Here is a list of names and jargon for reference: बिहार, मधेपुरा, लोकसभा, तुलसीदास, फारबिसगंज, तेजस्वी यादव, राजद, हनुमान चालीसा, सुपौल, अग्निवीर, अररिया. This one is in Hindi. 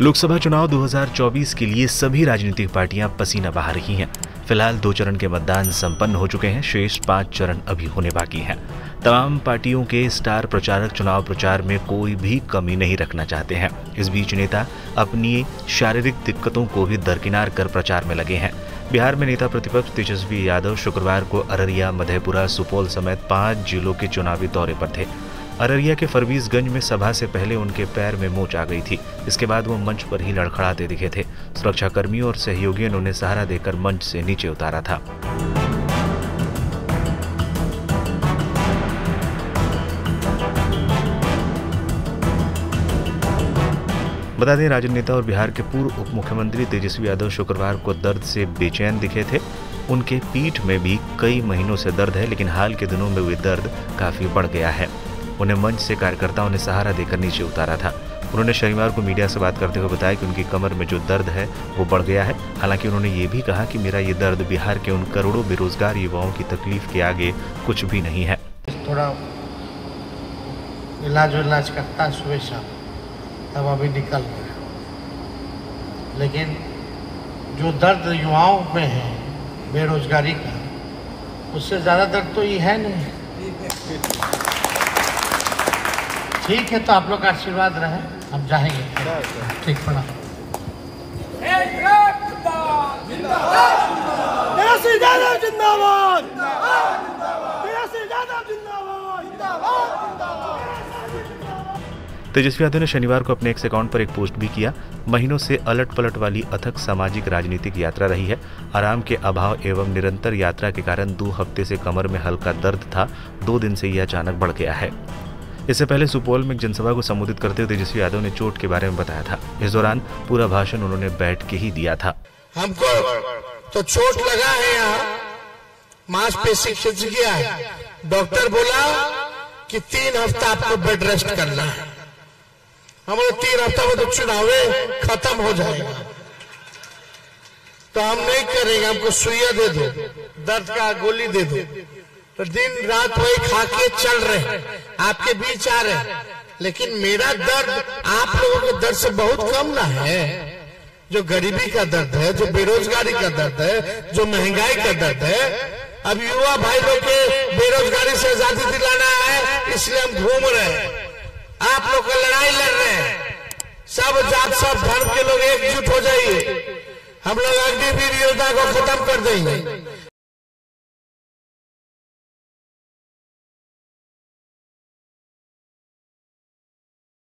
लोकसभा चुनाव 2024 के लिए सभी राजनीतिक पार्टियां पसीना बहा रही हैं। फिलहाल 2 चरण के मतदान संपन्न हो चुके हैं, शेष 5 चरण अभी होने बाकी हैं। तमाम पार्टियों के स्टार प्रचारक चुनाव प्रचार में कोई भी कमी नहीं रखना चाहते हैं। इस बीच नेता अपनी शारीरिक दिक्कतों को भी दरकिनार कर प्रचार में लगे हैं। बिहार में नेता प्रतिपक्ष तेजस्वी यादव शुक्रवार को अररिया, मधेपुरा, सुपौल समेत 5 जिलों के चुनावी दौरे पर थे। अररिया के फारबिसगंज में सभा से पहले उनके पैर में मोच आ गई थी। इसके बाद वो मंच पर ही लड़खड़ाते दिखे थे। सुरक्षाकर्मियों और सहयोगियों ने उन्हें सहारा देकर मंच से नीचे उतारा था। बता दें, राजद नेता और बिहार के पूर्व उप मुख्यमंत्री तेजस्वी यादव शुक्रवार को दर्द से बेचैन दिखे थे। उनके पीठ में भी कई महीनों से दर्द है, लेकिन हाल के दिनों में वे दर्द काफी बढ़ गया है। उन्हें मंच से कार्यकर्ताओं ने सहारा देकर नीचे उतारा था। उन्होंने शनिवार को मीडिया से बात करते हुए बताया कि उनकी कमर में जो दर्द है वो बढ़ गया है। हालांकि उन्होंने ये भी कहा कि मेरा ये दर्द बिहार के उन करोड़ों बेरोजगार युवाओं की तकलीफ के आगे कुछ भी नहीं है। थोड़ा इलाज करता सुबह शाम, तब अभी निकल गया, लेकिन जो दर्द युवाओं में है बेरोजगारी का, उससे ज़्यादा दर्द तो ये है नहीं। ठीक है, तो आप लोग का आशीर्वाद रहे, हम जाएंगे। ठीक, प्रणाम। तेजस्वी यादव ने शनिवार को अपने एक्स अकाउंट पर एक पोस्ट भी किया। महीनों से अलट पलट वाली अथक सामाजिक राजनीतिक यात्रा रही है। आराम के अभाव एवं निरंतर यात्रा के कारण 2 हफ्ते से कमर में हल्का दर्द था। 2 दिन से यह अचानक बढ़ गया है। इससे पहले सुपौल में एक जनसभा को संबोधित करते हुए तेजस्वी यादव ने चोट के बारे में बताया था। इस दौरान पूरा भाषण उन्होंने बैठ के ही दिया था। हमको तो चोट लगा है, यहाँ मांसपेशी खिंच गया है। डॉक्टर बोला कि 3 हफ्ता आपको बेड रेस्ट करना है। हमारे 3 हफ्ता में तो चुनाव खत्म हो जाएगा, तो हम नहीं करेंगे। हमको सुइया दे दो, दर्द का गोली दे दो, दिन रात वही खा के चल रहे, आपके बीच आ रहे, लेकिन मेरा दर्द आप लोगों के दर्द से बहुत कम ना है। जो गरीबी का दर्द है, जो बेरोजगारी का दर्द है, जो महंगाई का दर्द है, अब युवा भाई लोग के बेरोजगारी से आजादी दिलाना है, इसलिए हम घूम रहे हैं। आप लोग का लड़ाई लड़ रहे हैं। सब जात सब धर्म के लोग एकजुट हो जाइए। हम लोग अग्निवीर योजना को खत्म कर देंगे।